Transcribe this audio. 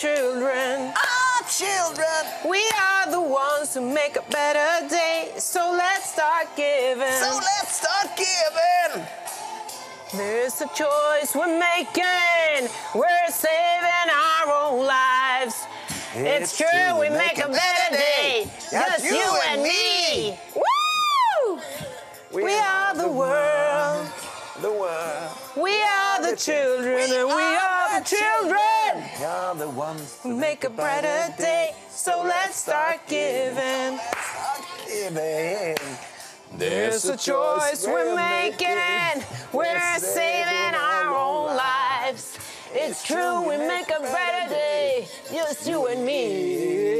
children. Our children. We are the ones who make a better day. So let's start giving. There's a choice we're making. We're saving our own lives. It's true, we make a better day. Just you and me. Woo! We are the world. We are the children, and we are the children. We are the ones who make a better day. So let's start giving. There's a choice we're making. We're saving our own lives. It's true, we make a better day. Just you and me.